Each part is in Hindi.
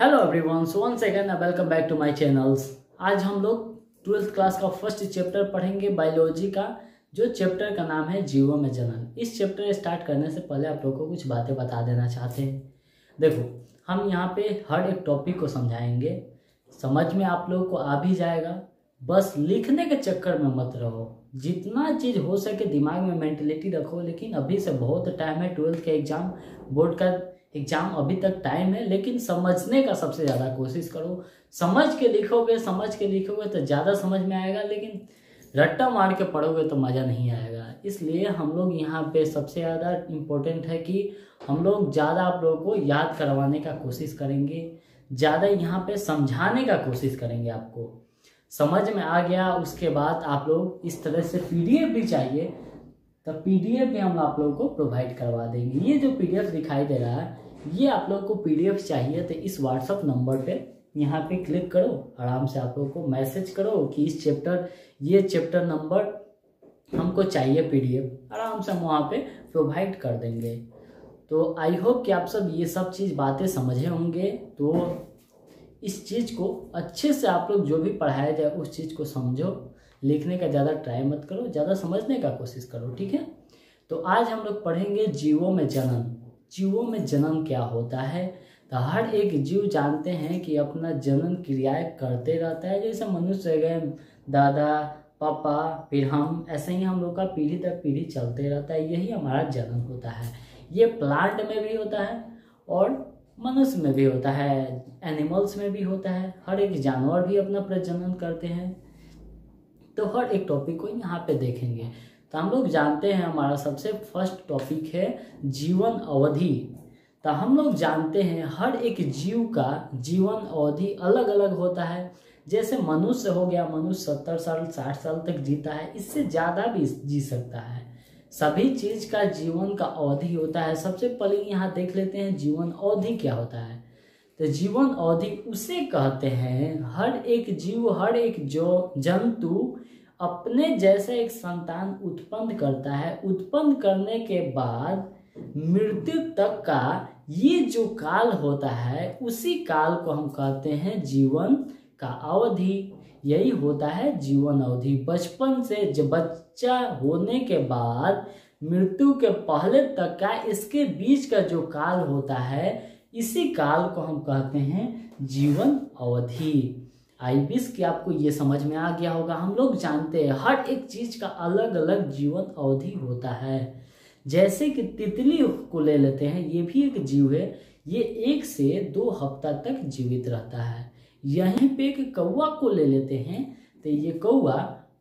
Hello everyone, so once again welcome back to my channels. आज हम लोग ट्वेल्थ क्लास का फर्स्ट चैप्टर पढ़ेंगे बायोलॉजी का, जो चैप्टर का नाम है जीवों में जनन। इस चैप्टर स्टार्ट करने से पहले आप लोगों को कुछ बातें बता देना चाहते हैं। देखो, हम यहाँ पे हर एक टॉपिक को समझाएंगे, समझ में आप लोगों को आ भी जाएगा, बस लिखने के चक्कर में मत रहो। जितना चीज़ हो सके दिमाग में मेंटेलिटी रखो, लेकिन अभी से बहुत टाइम है। ट्वेल्थ के एग्ज़ाम, बोर्ड का एग्जाम, अभी तक टाइम है, लेकिन समझने का सबसे ज़्यादा कोशिश करो। समझ के लिखोगे तो ज़्यादा समझ में आएगा, लेकिन रट्टा मार के पढ़ोगे तो मज़ा नहीं आएगा। इसलिए हम लोग यहाँ पे सबसे ज़्यादा इम्पोर्टेंट है कि हम लोग ज़्यादा आप लोगों को याद करवाने का कोशिश करेंगे, ज़्यादा यहाँ पे समझाने का कोशिश करेंगे। आपको समझ में आ गया उसके बाद आप लोग इस तरह से PDF भी चाहिए तो PDF भी हम आप लोगों को प्रोवाइड करवा देंगे। ये जो PDF दिखाई दे रहा है, ये आप लोगों को PDF चाहिए तो इस WhatsApp नंबर पे यहाँ पे क्लिक करो, आराम से आप लोगों को मैसेज करो कि इस चैप्टर, ये चैप्टर नंबर हमको चाहिए PDF, आराम से हम वहाँ पे प्रोवाइड कर देंगे। तो आई होप कि आप सब ये सब चीज़ बातें समझे होंगे। तो इस चीज़ को अच्छे से आप लोग जो भी पढ़ाया जाए उस चीज़ को समझो, लिखने का ज़्यादा ट्राई मत करो, ज़्यादा समझने का कोशिश करो, ठीक है। तो आज हम लोग पढ़ेंगे जीवों में जनन। जीवों में जनन क्या होता है? तो हर एक जीव जानते हैं कि अपना जनन क्रियाएँ करते रहता है। जैसे मनुष्य गए, दादा पापा, फिर हम, ऐसे ही हम लोग का पीढ़ी दर पीढ़ी चलते रहता है। यही हमारा जनन होता है। ये प्लांट में भी होता है और मनुष्य में भी होता है, एनिमल्स में भी होता है। हर एक जानवर भी अपना प्रजनन करते हैं। तो हर एक टॉपिक को यहाँ पे देखेंगे। तो हम लोग जानते हैं, हमारा सबसे फर्स्ट टॉपिक है जीवन अवधि। तो हम लोग जानते हैं हर एक जीव का जीवन अवधि अलग अलग होता है। जैसे मनुष्य हो गया, मनुष्य 70 साल 60 साल तक जीता है, इससे ज़्यादा भी जी सकता है। सभी चीज़ का जीवन का अवधि होता है। सबसे पहले यहाँ देख लेते हैं जीवन अवधि क्या होता है। तो जीवन अवधि उसे कहते हैं, हर एक जीव, हर एक जो जंतु अपने जैसे एक संतान उत्पन्न करता है। उत्पन्न करने के बाद मृत्यु तक का ये जो काल होता है, उसी काल को हम कहते हैं जीवन का अवधि। यही होता है जीवन अवधि। बचपन से, जब बच्चा होने के बाद मृत्यु के पहले तक का, इसके बीच का जो काल होता है, इसी काल को हम कहते हैं जीवन अवधि। आई विश कि आपको ये समझ में आ गया होगा। हम लोग जानते हैं हर एक चीज़ का अलग अलग जीवन अवधि होता है। जैसे कि तितली को ले लेते हैं, ये भी एक जीव है। ये 1 से 2 हफ्ता तक जीवित रहता है। यहीं पे एक कौवा को ले लेते हैं, तो ये कौवा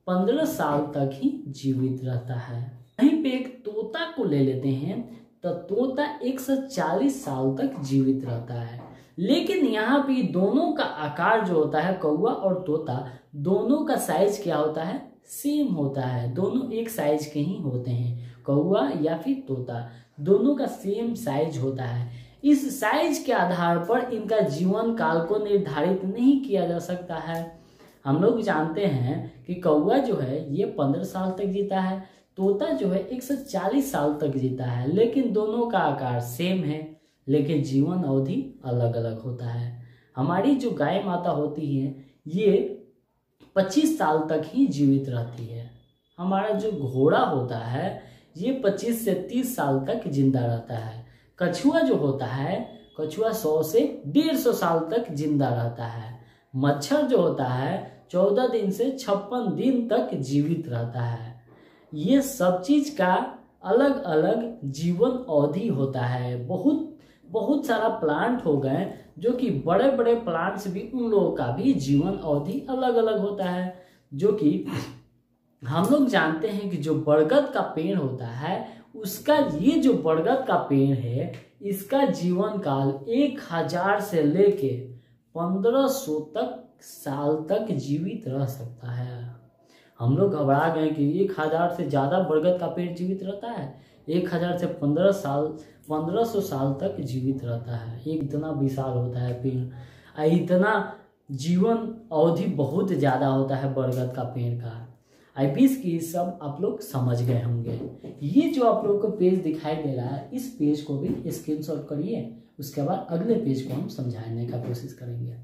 15 साल तक ही जीवित रहता है। यहीं पे एक तोता को ले लेते हैं, तो तोता 140 साल तक जीवित रहता है। लेकिन यहाँ पे दोनों का आकार जो होता है, कौवा और तोता, दोनों का साइज क्या होता है? सेम होता है। दोनों एक साइज के ही होते हैं, कौवा या फिर तोता, दोनों का सेम साइज होता है। इस साइज के आधार पर इनका जीवन काल को निर्धारित नहीं किया जा सकता है। हम लोग जानते हैं कि कौवा जो है ये 15 साल तक जीता है, तोता जो है 140 साल तक जीता है। लेकिन दोनों का आकार सेम है, लेकिन जीवन अवधि अलग अलग होता है। हमारी जो गाय माता होती है, ये 25 साल तक ही जीवित रहती है। हमारा जो घोड़ा होता है, ये 25 से 30 साल तक जिंदा रहता है। कछुआ जो होता है, कछुआ 100 से 150 साल तक जिंदा रहता है। मच्छर जो होता है 14 दिन से 56 दिन तक जीवित रहता है। ये सब चीज़ का अलग अलग जीवन अवधि होता है। बहुत सारा प्लांट हो गए, जो कि बड़े बड़े प्लांट्स भी, उन लोगों का भी जीवन अवधि अलग अलग होता है। जो कि हम लोग जानते हैं कि जो बरगद का पेड़ होता है, उसका, ये जो बरगद का पेड़ है, इसका जीवन काल 1000 से लेके 1500 तक साल तक जीवित रह सकता है। हम लोग घबरा गए कि 1000 से ज़्यादा बरगद का पेड़ जीवित रहता है। 1000 से 1500 साल तक जीवित रहता है। ये इतना विशाल होता है पेड़, इतना जीवन अवधि बहुत ज़्यादा होता है बरगद का पेड़ का। आई विश कि सब आप लोग समझ गए होंगे। ये जो आप लोग को पेज दिखाई दे रहा है, इस पेज को भी स्क्रीनशॉट करिए, उसके बाद अगले पेज को हम समझाने का कोशिश करेंगे।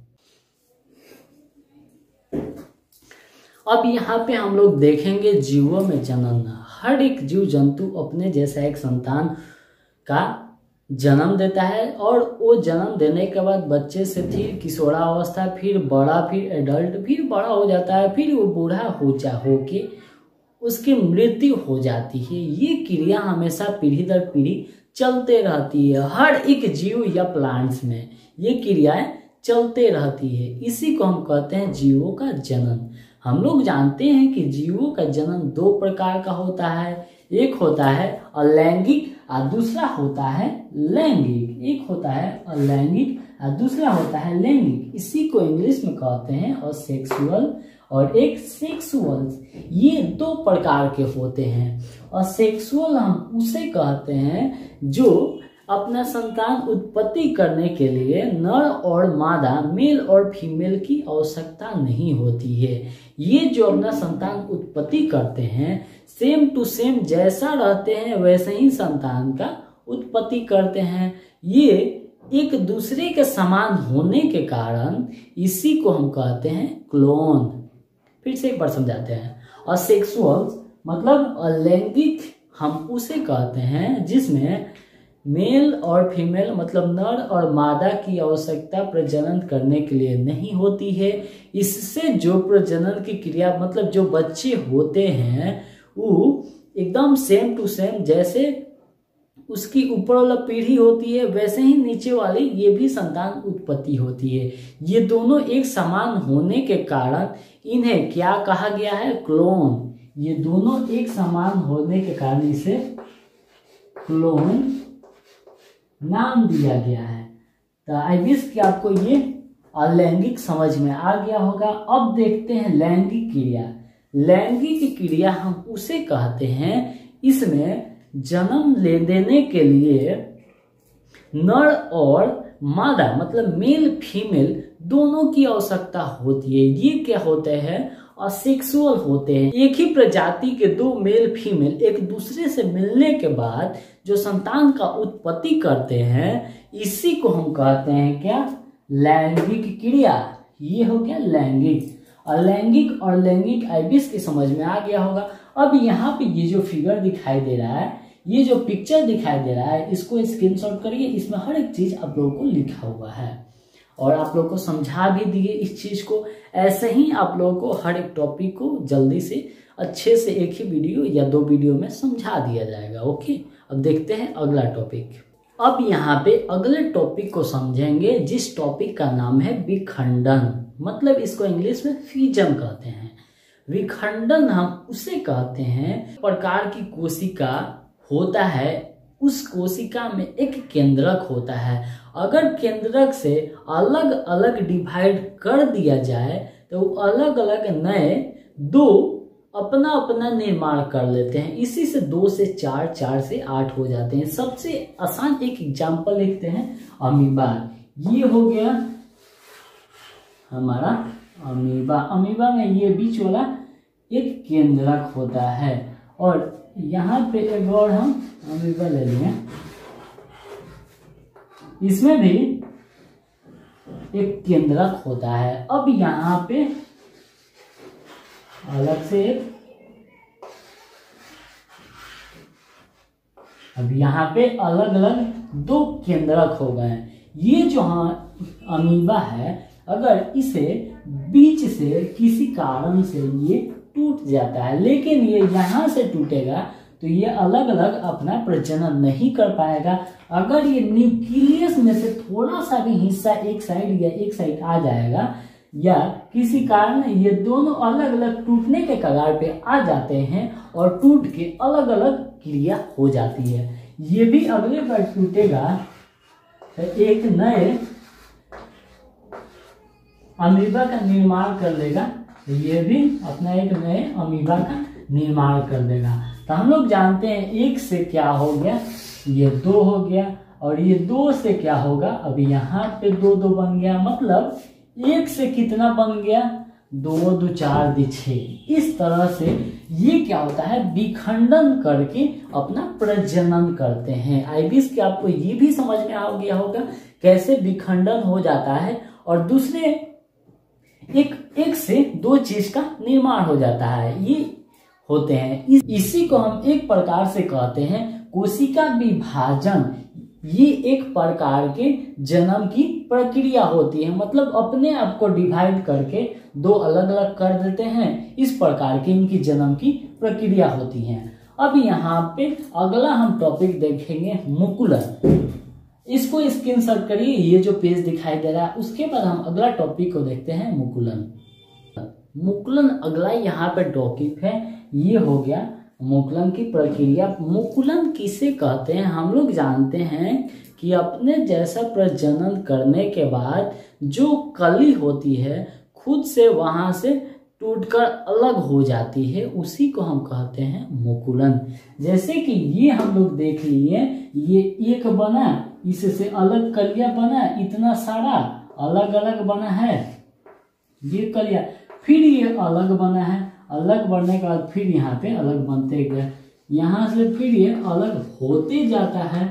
अब यहाँ पे हम लोग देखेंगे जीवों में जनन। हर एक जीव जंतु अपने जैसा एक संतान का जन्म देता है और वो जन्म देने के बाद बच्चे से फिर किशोरावस्था, फिर बड़ा, फिर एडल्ट, फिर बड़ा हो जाता है, फिर वो बूढ़ा होके उसकी मृत्यु हो जाती है। ये क्रिया हमेशा पीढ़ी दर पीढ़ी चलते रहती है। हर एक जीव या प्लांट्स में ये क्रियाएं चलते रहती है। इसी को हम कहते हैं जीवों का जनन। हम लोग जानते हैं कि जीवों का जनन दो प्रकार का होता है, एक होता है अलैंगिक और दूसरा होता है लैंगिक। एक होता है अलैंगिक और दूसरा होता है लैंगिक। इसी को इंग्लिश में कहते हैं असेक्सुअल और एक सेक्सुअल। ये दो प्रकार के होते हैं। असेक्सुअल हम उसे कहते हैं जो अपना संतान उत्पत्ति करने के लिए नर और मादा, मेल और फीमेल की आवश्यकता नहीं होती है। ये जो अपना संतान उत्पत्ति करते हैं सेम टू सेम जैसा रहते हैं वैसे ही संतान का उत्पत्ति करते हैं। ये एक दूसरे के समान होने के कारण इसी को हम कहते हैं क्लोन। फिर से एक बार समझाते हैं। असेक्सुअल मतलब अलैंगिक हम उसे कहते हैं जिसमें मेल और फीमेल मतलब नर और मादा की आवश्यकता प्रजनन करने के लिए नहीं होती है। इससे जो प्रजनन की क्रिया मतलब जो बच्चे होते हैं वो एकदम सेम टू सेम जैसे उसकी ऊपर वाला पीढ़ी होती है वैसे ही नीचे वाली ये भी संतान उत्पत्ति होती है। ये दोनों एक समान होने के कारण इन्हें क्या कहा गया है? क्लोन। ये दोनों एक समान होने के कारण इसे क्लोन नाम दिया गया है। तो आई विश कि आपको ये अलैंगिक समझ में आ गया होगा। अब देखते हैं लैंगिक क्रिया। लैंगिक क्रिया हम उसे कहते हैं इसमें जन्म ले देने के लिए नर और मादा मतलब मेल फीमेल दोनों की आवश्यकता होती है। ये क्या होते हैं? असेक्सुअल होते हैं। एक ही प्रजाति के दो मेल फीमेल एक दूसरे से मिलने के बाद जो संतान का उत्पत्ति करते हैं इसी को हम कहते हैं क्या? लैंगिक क्रिया। ये हो गया लैंगिक। अलैंगिक और लैंगिक आई विश की समझ में आ गया होगा। अब यहाँ पे ये जो फिगर दिखाई दे रहा है, ये जो पिक्चर दिखाई दे रहा है, इसको स्क्रीनशॉट करिए। इसमें हर एक चीज आप लोगों को लिखा हुआ है और आप लोगों को समझा भी दिए इस चीज को। ऐसे ही आप लोगों को हर एक टॉपिक को जल्दी से अच्छे से एक ही वीडियो या दो वीडियो में समझा दिया जाएगा। ओके, अब देखते हैं अगला टॉपिक। अब यहाँ पे अगले टॉपिक को समझेंगे जिस टॉपिक का नाम है विखंडन। मतलब इसको इंग्लिश में फ्यूजन कहते हैं। विखंडन हम उसे कहते हैं प्रकार की कोशिका होता है, उस कोशिका में एक केंद्रक होता है। अगर केंद्रक से अलग अलग डिवाइड कर दिया जाए तो अलग अलग नए दो अपना अपना निर्माण कर लेते हैं। इसी से 2 से 4, 4 से 8 हो जाते हैं। सबसे आसान एक एग्जाम्पल लिखते हैं अमीबा। ये हो गया हमारा अमीबा। अमीबा में ये बीच वाला एक केंद्रक होता है और यहाँ पे एक और हम अमीबा ले लेंगे। इसमें भी एक केंद्रक होता है। अब यहाँ पे अलग से एक, अब यहाँ पे अलग अलग 2 केंद्रक हो गए। ये जो अमीबा है अगर इसे बीच से किसी कारण से ये टूट जाता है लेकिन ये यहाँ से टूटेगा तो ये अलग अलग अपना प्रजनन नहीं कर पाएगा। अगर ये न्यूक्लियस में से थोड़ा सा भी हिस्सा एक साइड या एक साइड आ जाएगा या किसी कारण ये दोनों अलग अलग टूटने के कगार पे आ जाते हैं और टूट के अलग अलग क्रिया हो जाती है। ये भी अगले बार टूटेगा तो एक नए अमीबा का निर्माण कर देगा। ये भी अपना एक नए अमीबा का निर्माण कर देगा। तो हम लोग जानते हैं 1 से क्या हो गया, ये 2 हो गया और ये 2 से क्या होगा, अब यहाँ पे 2 2 बन गया। मतलब 1 से कितना बन गया, दो दो चार दी छः, इस तरह से ये क्या होता है विखंडन करके अपना प्रजनन करते हैं। आईबीस के आपको ये भी समझ में आ गया होगा कैसे विखंडन हो जाता है और दूसरे एक से दो चीज का निर्माण हो जाता है, ये होते हैं। इसी को हम एक प्रकार से कहते हैं कोशिका विभाजन। ये एक प्रकार के जन्म की प्रक्रिया होती है, मतलब अपने आप को डिवाइड करके दो अलग अलग कर देते हैं, इस प्रकार की इनकी जन्म की प्रक्रिया होती है। अब यहाँ पे अगला हम टॉपिक देखेंगे मुकुलस, इसको स्क्रीनशॉट करिए, ये जो पेज दिखाई दे रहा है। उसके बाद हम अगला टॉपिक को देखते हैं मुकुलन। मुकुलन अगला यहाँ पे टॉपिक है, ये हो गया मुकुलन की प्रक्रिया। मुकुलन किसे कहते हैं? हम लोग जानते हैं कि अपने जैसा प्रजनन करने के बाद जो कली होती है खुद से वहां से टूटकर अलग हो जाती है, उसी को हम कहते हैं मुकुलन। जैसे कि ये हम लोग देख लिए, ये एक बना, इससे अलग कलिया बना, इतना सारा अलग अलग बना है ये कलिया, फिर ये अलग बना है, अलग बनने के बाद फिर यहाँ पे अलग बनते गए, यहाँ से फिर ये अलग होते जाता है,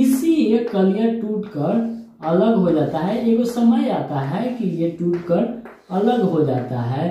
इसी ये कलिया टूटकर अलग हो जाता है। एगो समय आता है कि ये टूटकर अलग हो जाता है,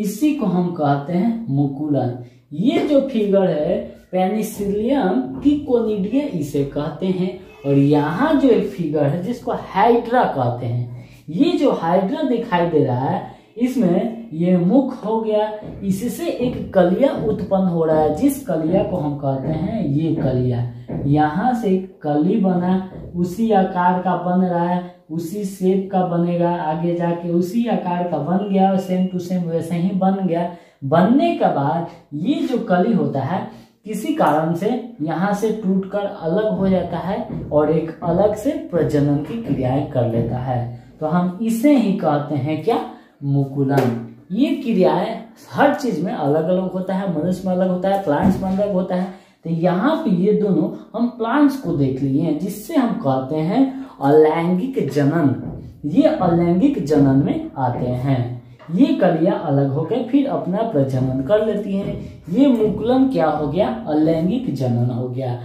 इसी को हम कहते हैं मुकुलन। ये जो फिगर है पेनिसिलियम की कोनिडिया इसे कहते हैं। और यहाँ जो एक फिगर है जिसको हाइड्रा कहते हैं, ये जो हाइड्रा दिखाई दे रहा है इसमें ये मुख हो गया, इससे एक कलिया उत्पन्न हो रहा है जिस कलिया को हम कहते हैं ये कलिया। यहाँ से एक कली बना, उसी आकार का बन रहा है, उसी शेप का बनेगा, आगे जाके उसी आकार का बन गया और सेम टू सेम वैसे ही बन गया। बनने के बाद ये जो कली होता है किसी कारण से यहाँ से टूटकर अलग हो जाता है और एक अलग से प्रजनन की क्रियाएं कर लेता है, तो हम इसे ही कहते हैं क्या मुकुलन। ये क्रियाएं हर चीज में अलग अलग होता है, मनुष्य में अलग होता है, प्लांट्स में अलग होता है। तो यहाँ पे ये दोनों हम प्लांट्स को देख लिए हैं जिससे हम कहते हैं अलैंगिक जनन। ये अलैंगिक जनन में आते हैं, ये कलिया अलग होकर फिर अपना प्रजनन कर लेती है, ये मुकुलन क्या हो गया अलैंगिक जनन हो गया।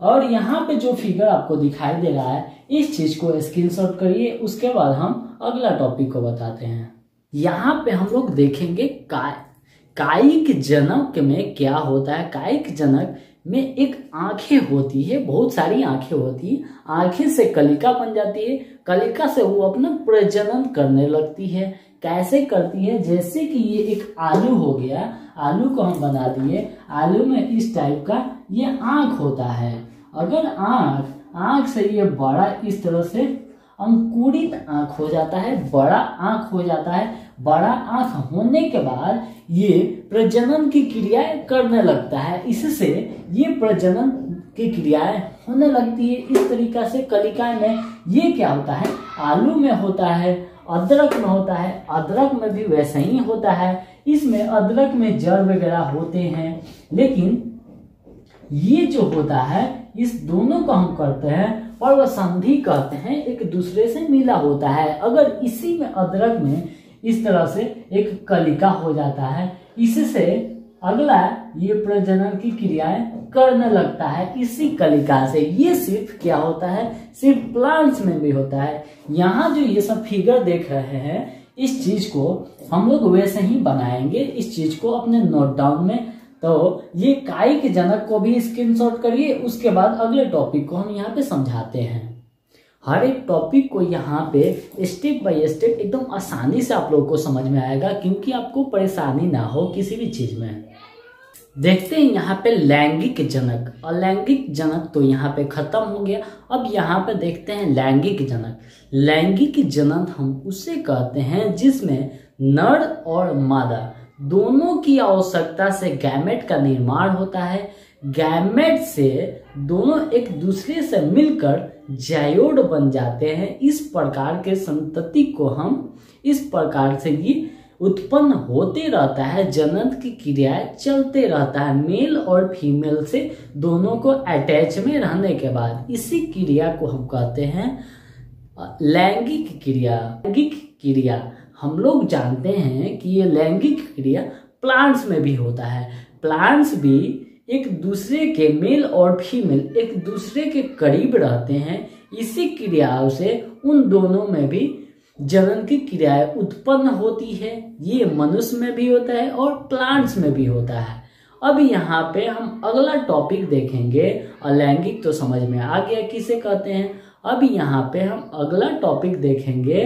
और यहाँ पे जो फिगर आपको दिखाई दे रहा है इस चीज को स्क्रीनशॉट करिए, उसके बाद हम अगला टॉपिक को बताते हैं। यहाँ पे हम लोग देखेंगे कायिक जनक में क्या होता है। कायिक जनक में एक आंखें होती है, बहुत सारी आंखें होती है, आंखें से कलिका बन जाती है, कलिका से वो अपना प्रजनन करने लगती है। कैसे करती है? जैसे कि ये एक आलू हो गया, आलू को हम बना दिए, आलू में इस टाइप का ये आंख होता है। अगर आंख से ये बड़ा इस तरह से अंकुरित आंख हो जाता है, बड़ा आंख हो जाता है। बड़ा आंख होने के बाद ये प्रजनन की क्रियाएं करने लगता है, इससे ये प्रजनन की क्रियाएं होने लगती है। इस तरीका से कलिका में ये क्या होता है आलू में होता है, अदरक में होता है, अदरक में भी वैसे ही होता है। इसमें अदरक में जड़ वगैरह होते हैं, लेकिन ये जो होता है इस दोनों को हम करते हैं और वह संधि कहते हैं, एक दूसरे से मिला होता है। अगर इसी में अदरक में इस तरह से एक कलिका हो जाता है, इससे अगला ये प्रजनन की क्रियाएं करने लगता है इसी कलिका से। ये सिर्फ क्या होता है सिर्फ प्लांट्स में भी होता है। यहाँ जो ये सब फिगर देख रहे हैं इस चीज को हम लोग वैसे ही बनाएंगे, इस चीज को अपने नोट डाउन में। तो ये कायिक जनक को भी स्क्रीनशॉट करिए, उसके बाद अगले टॉपिक को हम यहाँ पे समझाते हैं। हर एक टॉपिक को यहाँ पे स्टेप बाय स्टेप एकदम आसानी से आप लोगों को समझ में आएगा, क्योंकि आपको परेशानी ना हो किसी भी चीज में। देखते हैं यहाँ पे लैंगिक जनक, अलैंगिक जनक तो यहाँ पे खत्म हो गया। अब यहाँ पे देखते हैं लैंगिक जनक। लैंगिक जनक हम उसे कहते हैं जिसमें नर और मादा दोनों की आवश्यकता से गैमेट का निर्माण होता है। गैमेट से दोनों एक दूसरे से मिलकर जायोड बन जाते हैं, इस प्रकार के संतति को हम इस प्रकार से ये उत्पन्न होते रहता है, जनन की क्रियाएं चलते रहता है। मेल और फीमेल से दोनों को अटैच में रहने के बाद इसी क्रिया को हम कहते हैं लैंगिक क्रिया। लैंगिक क्रिया हम लोग जानते हैं कि ये लैंगिक क्रिया प्लांट्स में भी होता है। प्लांट्स भी एक दूसरे के, मेल और फीमेल एक दूसरे के करीब रहते हैं, इसी क्रियाओं से उन दोनों में भी जनन की क्रियाएं उत्पन्न होती है। ये मनुष्य में भी होता है और प्लांट्स में भी होता है। अब यहाँ पे हम अगला टॉपिक देखेंगे। अलैंगिक तो समझ में आ गया किसे कहते हैं। अब यहाँ पे हम अगला टॉपिक देखेंगे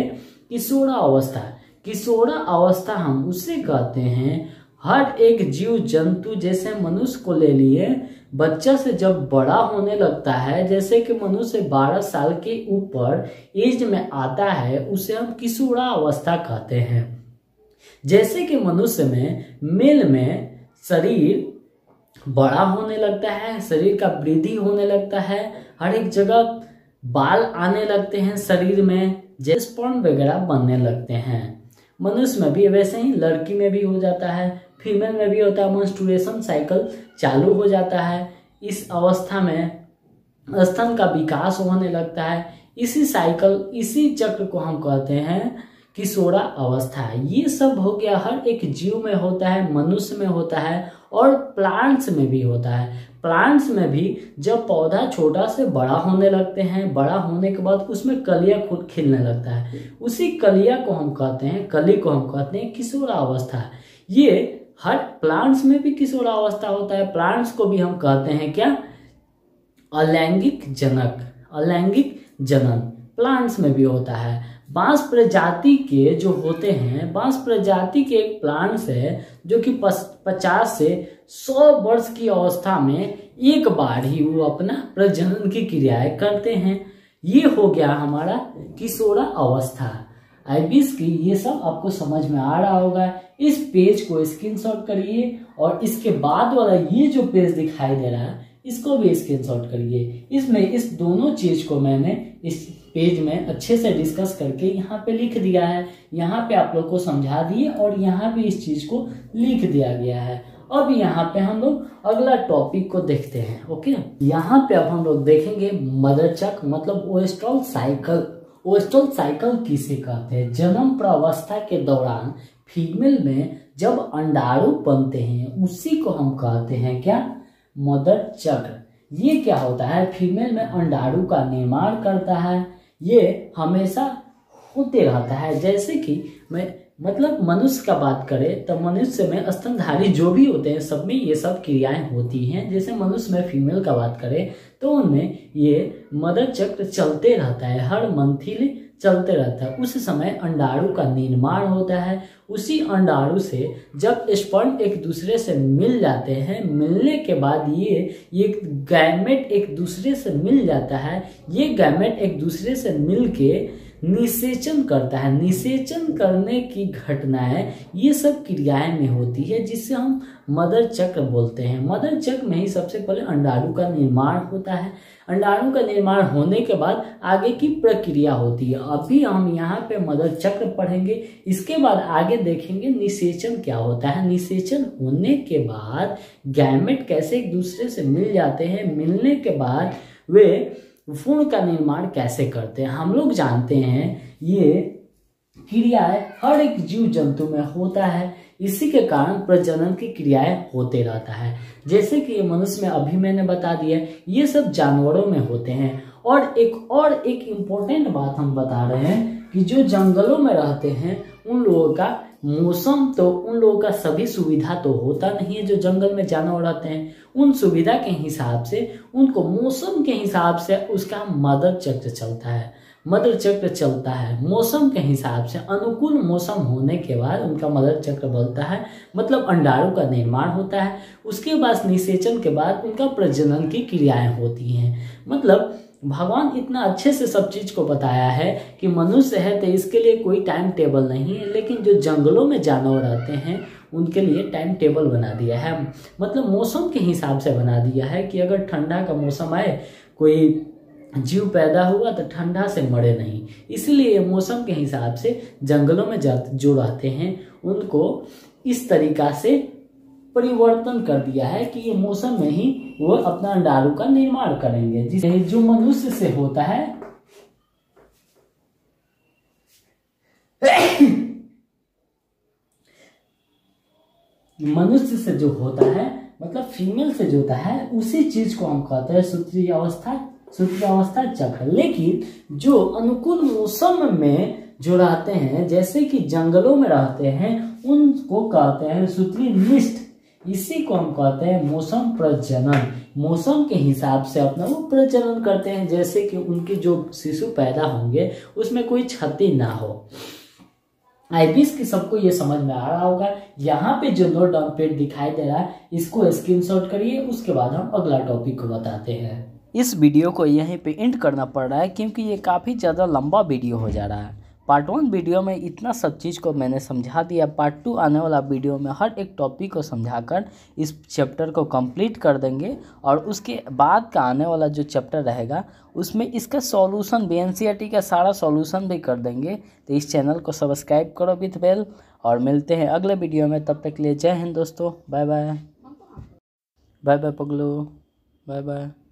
किशोरावस्था। किशोरावस्था हम उसे कहते हैं, हर एक जीव जंतु जैसे मनुष्य को ले लिए, बच्चा से जब बड़ा होने लगता है, जैसे कि मनुष्य 12 साल के ऊपर एज में आता है, उसे हम किशोरावस्था कहते हैं। जैसे कि मनुष्य में, मेल में शरीर बड़ा होने लगता है, शरीर का वृद्धि होने लगता है, हर एक जगह बाल आने लगते हैं शरीर में, जैसे स्पॉन्ज वगैरह बनने लगते हैं। मनुष्य में भी वैसे ही, लड़की में भी हो जाता है, फीमेल में भी होता है। मेंस्ट्रुएशन साइकिल चालू हो जाता है। इस अवस्था में स्तन का विकास होने लगता है। इसी साइकिल, इसी चक्र को हम कहते हैं किशोरा अवस्था। ये सब हो गया, हर एक जीव में होता है, मनुष्य में होता है और प्लांट्स में भी होता है। प्लांट्स में भी जब पौधा छोटा से बड़ा होने लगते हैं, बड़ा होने के बाद उसमें कलियां खुद खिलने लगता है, उसी कलिया को हम कहते हैं, कली को हम कहते हैं किशोरावस्था। ये हर प्लांट्स में भी किशोरावस्था होता है। प्लांट्स को भी हम कहते हैं क्या, अलैंगिक जनक, अलैंगिक जनन प्लांट्स में भी होता है। बांस प्रजाति के जो होते हैं, बांस प्रजाति के एक प्लांट्स है जो कि 50 से 100 वर्ष की अवस्था में एक बार ही वो अपना प्रजनन की क्रियाएं करते हैं। ये हो गया हमारा किशोरा अवस्था। आईबीएस की ये सब आपको समझ में आ रहा होगा। इस पेज को स्क्रीनशॉट करिए और इसके बाद वाला ये जो पेज दिखाई दे रहा है इसको भी स्क्रीनशॉट करिए। इसमें इस दोनों चीज को मैंने इस पेज में अच्छे से डिस्कस करके यहाँ पे लिख दिया है। यहाँ पे आप लोग को समझा दिए और यहाँ पे इस चीज को लिख दिया गया है। अब यहाँ पे हम लोग अगला टॉपिक को देखते हैं। ओके, यहाँ पे अब हम लोग देखेंगे मदर चक्र, मतलब ओएस्ट्रल साइकिल। ओएस्ट्रल साइकिल किसे कहते हैं? जन्म प्रावस्था के दौरान फीमेल में जब अंडाणु बनते हैं उसी को हम कहते हैं क्या, मदर चक्र। ये क्या होता है, फीमेल में अंडाणु का निर्माण करता है। ये हमेशा होते रहता है। जैसे कि मतलब मनुष्य का बात करें तो मनुष्य में स्तनधारी जो भी होते हैं सब में ये सब क्रियाएं होती हैं। जैसे मनुष्य में फीमेल का बात करें तो उनमें ये मदर चक्र चलते रहता है, हर मंथली चलते रहता है। उस समय अंडाणु का निर्माण होता है। उसी अंडाणु से जब स्पर्म एक दूसरे से मिल जाते हैं, मिलने के बाद ये गैमेट एक दूसरे से मिल जाता है। ये गैमेट एक दूसरे से मिल के निषेचन करता है। निषेचन करने की घटनाएं ये सब क्रियाएं में होती है, जिससे हम मदर चक्र बोलते हैं। मदर चक्र में ही सबसे पहले अंडाणु का निर्माण होता है। अंडाणु का निर्माण होने के बाद आगे की प्रक्रिया होती है। अभी हम यहाँ पे मदर चक्र पढ़ेंगे, इसके बाद आगे देखेंगे निषेचन क्या होता है। निषेचन होने के बाद गैमेट कैसे एक दूसरे से मिल जाते हैं, मिलने के बाद वे भ्रूण का निर्माण कैसे करते हैं। हम लोग जानते हैं ये क्रियाएं हर एक जीव जंतु में होता है, इसी के कारण प्रजनन की क्रियाएं होते रहता है। जैसे कि ये मनुष्य में अभी मैंने बता दिया, ये सब जानवरों में होते हैं। और एक इम्पोर्टेंट बात हम बता रहे हैं कि जो जंगलों में रहते हैं उन लोगों का मौसम, तो उन लोगों का सभी सुविधा तो होता नहीं है। जो जंगल में जानवर रहते हैं उन सुविधा के हिसाब से, उनको मौसम के हिसाब से उसका मदर चक्र चलता है। मदर चक्र चलता है मौसम के हिसाब से। अनुकूल मौसम होने के बाद उनका मदर चक्र बनता है, मतलब अंडाणु का निर्माण होता है। उसके बाद निषेचन के बाद उनका प्रजनन की क्रियाएं होती हैं। मतलब भगवान इतना अच्छे से सब चीज को बताया है कि मनुष्य है तो इसके लिए कोई टाइम टेबल नहीं है, लेकिन जो जंगलों में जानवर रहते हैं उनके लिए टाइम टेबल बना दिया है। मतलब मौसम के हिसाब से बना दिया है कि अगर ठंडा का मौसम आए, कोई जीव पैदा हुआ तो ठंडा से मरे नहीं, इसलिए मौसम के हिसाब से जंगलों में जो रहते हैं उनको इस तरीका से परिवर्तन कर दिया है कि ये मौसम में ही वो अपना अंडाणु का निर्माण करेंगे। जिसे जो मनुष्य से होता है मनुष्य से जो होता है, मतलब फीमेल से जो होता है, उसी चीज को हम कहते हैं सूत्रीय अवस्था चक्र। लेकिन जो अनुकूल मौसम में जो रहते हैं, जैसे कि जंगलों में रहते हैं, उनको कहते हैं सूत्रीय निष्ठ। इसी को हम कहते हैं मौसम प्रजनन। मौसम के हिसाब से अपना वो प्रजनन करते हैं, जैसे कि उनके जो शिशु पैदा होंगे उसमें कोई क्षति ना हो। आईपीएस की सबको ये समझ में आ रहा होगा। यहाँ पे जो नोट डाउन पेड दिखाई दे रहा है, इसको स्क्रीनशॉट करिए, उसके बाद हम अगला टॉपिक को बताते हैं। इस वीडियो को यहीं पे एंड करना पड़ रहा है क्योंकि ये काफ़ी ज़्यादा लंबा वीडियो हो जा रहा है। पार्ट 1 वीडियो में इतना सब चीज़ को मैंने समझा दिया। पार्ट 2 आने वाला वीडियो में हर एक टॉपिक को समझाकर इस चैप्टर को कंप्लीट कर देंगे, और उसके बाद का आने वाला जो चैप्टर रहेगा उसमें इसका सॉल्यूशन भी, एनसीईआरटी का सारा सॉल्यूशन भी कर देंगे। तो इस चैनल को सब्सक्राइब करो विथ बेल, और मिलते हैं अगले वीडियो में। तब तक के लिए जय हिंद दोस्तों, बाय बाय पगलू, बाय बाय।